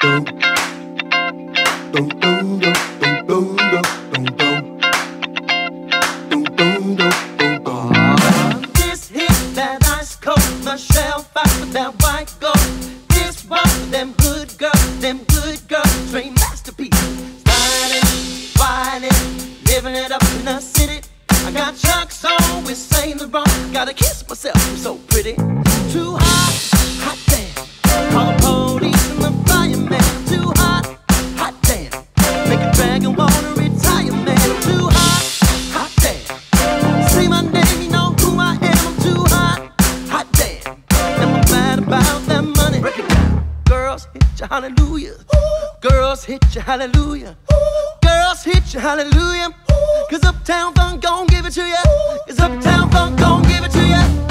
This hit that ice cold, Michelle Pfeiffer, that white gold. This one for them good girls, train masterpiece. Styling, wilding, living it up in the city. I got chucks on with Saint Laurent. Gotta kiss myself, I'm so pretty. Too hot, hot damn. Call the police and the fireman. Too hot, hot damn. Make a dragon wanna retire, man. Too hot, hot damn. Say my name, you know who I am. I'm too hot, hot damn. And I'm mad about that money. Break it down. Girls hit your hallelujah. Ooh. Girls hit your hallelujah. Ooh. Girls hit your hallelujah. Cause Uptown Funk gon' give it to ya. Cause Uptown Funk gon' give it to ya.